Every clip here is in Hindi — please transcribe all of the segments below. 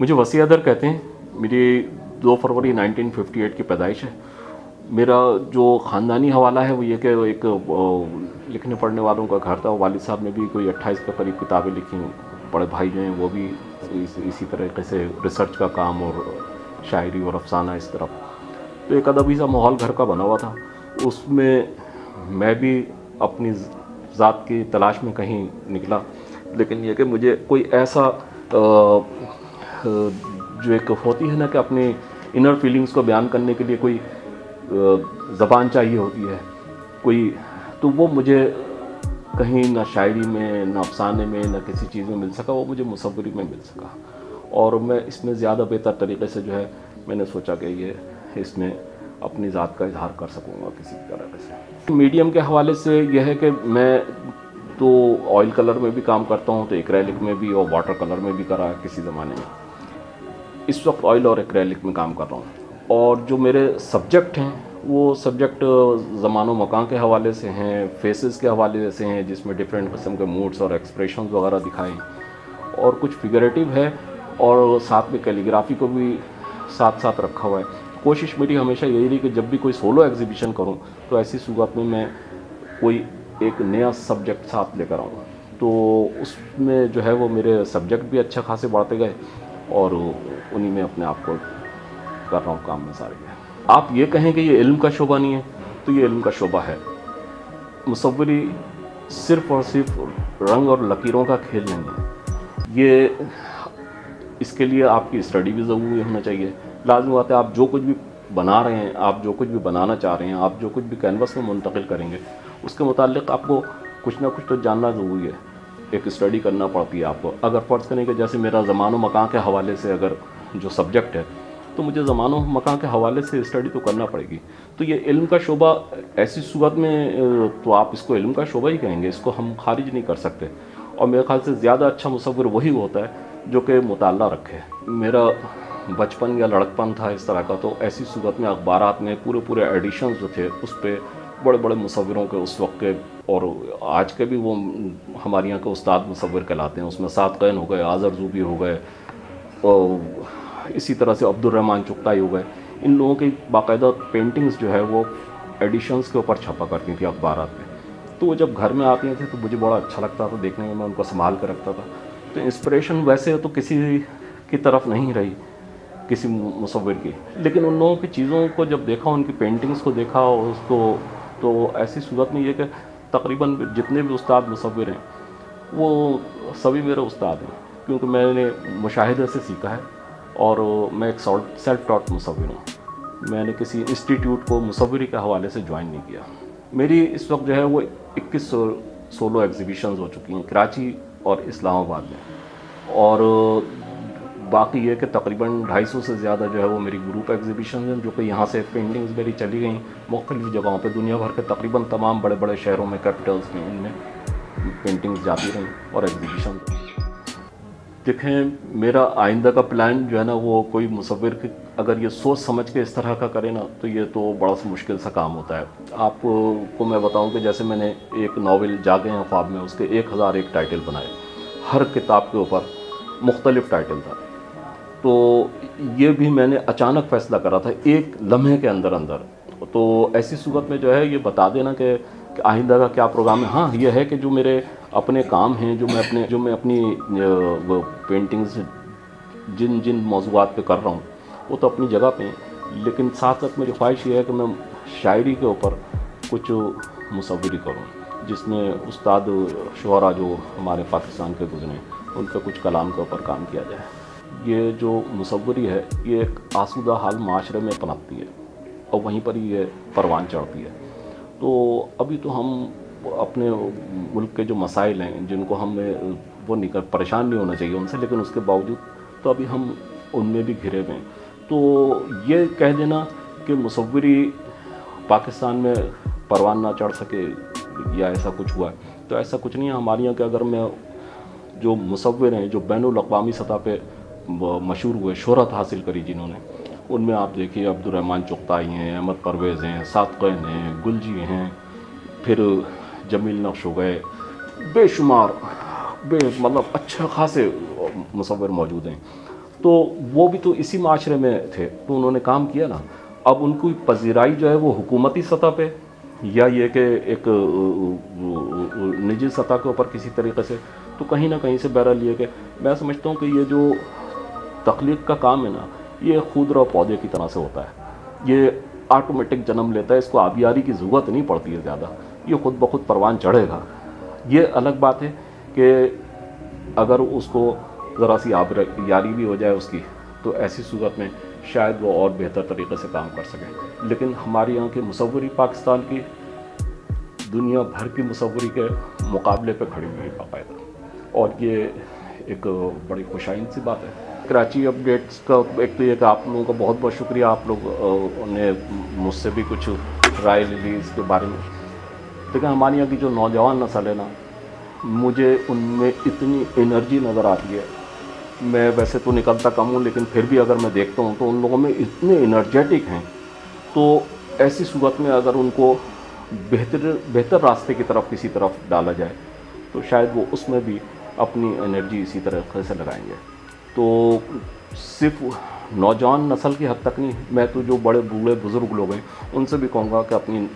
मुझे वसी अदर कहते हैं। मेरी 2 फरवरी 1958 की पैदाइश है। मेरा जो ख़ानदानी हवाला है वो ये कि एक लिखने पढ़ने वालों का घर था। वालिद साहब ने भी कोई 28 के करीब किताबें लिखी। बड़े भाई जो हैं वो भी इसी तरीके से रिसर्च का काम और शायरी और अफसाना इस तरफ। तो एक अदबी सा माहौल घर का बना हुआ था। उसमें मैं भी अपनी ज़ात की तलाश में कहीं निकला, लेकिन यह कि मुझे कोई ऐसा जो एक होती है ना कि अपने इनर फीलिंग्स को बयान करने के लिए कोई ज़बान चाहिए होती है कोई, तो वो मुझे कहीं ना शायरी में ना अफसाने में ना किसी चीज़ में मिल सका। वो मुझे मुसव्वरी में मिल सका और मैं इसमें ज़्यादा बेहतर तरीके से जो है मैंने सोचा कि ये इसमें अपनी ज़ात का इजहार कर सकूँगा किसी तरह से। मीडियम के हवाले से यह है कि मैं तो ऑयल कलर में भी काम करता हूँ, तो एक्रेलिक में भी और वाटर कलर में भी करा किसी ज़माने में। इस वक्त ऑयल और एक्रेलिक में काम कर रहा हूँ। और जो मेरे सब्जेक्ट हैं वो सब्जेक्ट ज़मानो मकान के हवाले से हैं, फेसेस के हवाले से हैं, जिसमें डिफरेंट किस्म के मूड्स और एक्सप्रेशंस वगैरह दिखाएं, और कुछ फिगरेटिव है और साथ में कैलीग्राफी को भी साथ साथ रखा हुआ है। कोशिश मेरी हमेशा यही रही कि जब भी कोई सोलो एग्जीबिशन करूं तो ऐसी सूरत में मैं कोई एक नया सब्जेक्ट साथ लेकर आऊँ। तो उसमें जो है वो मेरे सब्जेक्ट भी अच्छा खासे बढ़ते गए और उन्हीं में अपने आप को कर रहा हूँ काम में सारे। आप ये कहें कि ये इल्म का शोबा नहीं है, तो ये इल्म का शोबा है। मुसव्वरी सिर्फ़ और सिर्फ रंग और लकीरों का खेल नहीं है। ये इसके लिए आपकी स्टडी भी ज़रूरी होना चाहिए। लाज़मी बात है, आप जो कुछ भी बना रहे हैं, आप जो कुछ भी बनाना चाह रहे हैं, आप जो कुछ भी कैनवस में मुंतकिल करेंगे, उसके मुतालिक आपको कुछ ना कुछ तो जानना ज़रूरी है। एक स्टडी करना पड़ती है आपको। अगर फ़र्ज़ करें कि जैसे मेरा ज़मान व मकान के हवाले से अगर जो सब्जेक्ट है, तो मुझे ज़मानो मकान के हवाले से स्टडी तो करना पड़ेगी। तो ये इल्म का शोबा ऐसी सूरत में तो आप इसको इल्म का शोबा ही कहेंगे, इसको हम खारिज नहीं कर सकते। और मेरे ख्याल से ज़्यादा अच्छा मुसव्विर वही होता है जो कि मुताला रखे। मेरा बचपन या लड़कपन था इस तरह का, तो ऐसी सूरत में अखबारात में पूरे पूरे एडिशन जो थे उस पर बड़े बड़े मुसव्विरों के उस वक्त के और आज के भी वो हमारे यहाँ के उस्ताद मुसव्विर कहलाते हैं। उसमें सादेकैन हो गए, अब्दुर्रहमान हो गए, और इसी तरह से अब्दुर्रहमान चुगताई हो गए। इन लोगों की बाकायदा पेंटिंग्स जो है वो एडिशंस के ऊपर छपा करती थी अखबारात में। तो वो जब घर में आती थी तो मुझे बड़ा अच्छा लगता था देखने में, मैं उनको संभाल कर रखता था। तो इंस्पिरेशन वैसे तो किसी की तरफ नहीं रही किसी मुसव्विर की, लेकिन उन लोगों की चीज़ों को जब देखा, उनकी पेंटिंग्स को देखा और उसको, तो ऐसी सूरत में ये कि तकरीबन जितने भी उस्ताद मुसव्विर हैं वो सभी मेरे उस्ताद हैं, क्योंकि मैंने मुशाहिदे से सीखा है। और मैं एक सेल्फ टॉट मुसव्विर हूँ। मैंने किसी इंस्टीट्यूट को मुसव्विरी के हवाले से ज्वाइन नहीं किया। मेरी इस वक्त जो है वो 21 सोलो एग्जीबिशंस हो चुकी हैं कराची और इस्लामाबाद में, और बाकी ये कि तकरीबन 250 से ज़्यादा जो है वो मेरी ग्रुप एग्जीबिशंस हैं, जो कि यहाँ से पेंटिंग्स मेरी चली गई मुख्तलिफ़ जगहों पर। दुनिया भर के तकरीबन तमाम बड़े बड़े शहरों में, कैपिटल्स में, उनमें पेंटिंग्स जाती रहीं और एग्जीबिशन। देखें, मेरा आइंदा का प्लान जो है ना वो कोई मुसव्विर की अगर ये सोच समझ के इस तरह का करे ना, तो ये तो बड़ा सा मुश्किल सा काम होता है। आपको को मैं बताऊं कि जैसे मैंने एक नावल जागे हैं ख्वाब में, उसके 1001 टाइटल बनाए। हर किताब के ऊपर मुख्तलिफ टाइटल था। तो ये भी मैंने अचानक फ़ैसला करा था एक लम्हे के अंदर अंदर। तो ऐसी सूरत में जो है ये बता देना कि आइंदा का क्या प्रोग्राम है। हाँ, यह है कि जो मेरे अपने काम हैं, जो मैं अपनी पेंटिंग्स जिन जिन मौज़ूआत पे कर रहा हूँ वो तो अपनी जगह पे हैं, लेकिन साथ साथ मेरी ख्वाहिश ये है कि मैं शायरी के ऊपर कुछ मुसव्वरी करूँ, जिसमें उस्ताद शुरा जो हमारे पाकिस्तान के गुजरे उनका कुछ कलाम के ऊपर काम किया जाए। ये जो मुसव्वरी है ये एक आसूदा हाल माशरे में पनपती है और वहीं पर ये परवान चढ़ती है। तो अभी तो हम अपने मुल्क के जो मसाइल हैं जिनको हमें वो निकल परेशान नहीं होना चाहिए उनसे, लेकिन उसके बावजूद तो अभी हम उनमें भी घिरे हुए हैं। तो ये कह देना कि मुसव्वरी पाकिस्तान में परवान ना चढ़ सके या ऐसा कुछ हुआ है, तो ऐसा कुछ नहीं है। हमारे यहाँ के अगर मैं जो मुसव्विर हैं जो बैनुल अक़वामी सतह पे मशहूर हुए, शोहरत हासिल करी जिन्होंने, उनमें आप देखिए अब्दुर्रहमान चुगताई हैं, अहमद परवेज हैं, सादेकैन हैं, गुलजी हैं, फिर जमील नक्श हो गए, बेशुमार मतलब अच्छा खासे मुसव्विर मौजूद हैं। तो वो भी तो इसी माशरे में थे, तो उन्होंने काम किया ना। अब उनकी पजीराई जो है वो हुकूमती सतह पे या ये कि एक निजी सतह के ऊपर किसी तरीके से, तो कहीं ना कहीं से बहरहाल ये कि मैं समझता हूँ कि ये जो तख्लीक का काम है ना, ये खुदरा पौधे की तरह से होता है, ये ऑटोमेटिक जन्म लेता है, इसको आबियारी की ज़रूरत नहीं पड़ती है ज़्यादा, ये खुद ब खुद परवान चढ़ेगा। ये अलग बात है कि अगर उसको ज़रा सी आबियारी भी हो जाए उसकी, तो ऐसी सूरत में शायद वो और बेहतर तरीके से काम कर सकें। लेकिन हमारे यहाँ की मुसव्वरी पाकिस्तान की दुनिया भर की मुसव्वरी के मुकाबले पे खड़ी हुई है बाकायदा, और ये एक बड़ी खुशाइंद सी बात है। कराची अपडेट्स का एक तो ये कि आप लोगों का बहुत बहुत शुक्रिया, आप लोग ने मुझसे भी कुछ राय ली इसके बारे में। लेकिन हमारे यहाँ की जो नौजवान नस्ल है ना, मुझे उनमें इतनी एनर्जी नज़र आती है, मैं वैसे तो निकलता कम हूँ लेकिन फिर भी अगर मैं देखता हूँ तो उन लोगों में इतने एनर्जेटिक हैं। तो ऐसी सूरत में अगर उनको बेहतर रास्ते की तरफ किसी तरफ डाला जाए तो शायद वो उसमें भी अपनी एनर्जी इसी तरह से लगाएंगे। तो सिर्फ नौजवान नस्ल की हद तक नहीं, मैं तो जो बड़े बूढ़े बुज़ुर्ग लोग हैं उनसे भी कहूँगा कि अपनी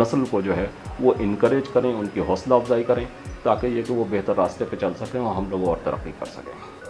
नस्ल को जो है वो इनकरेज करें, उनकी हौसला अफजाई करें, ताकि ये कि वो बेहतर रास्ते पे चल सकें और हम लोग और तरक्की कर सकें।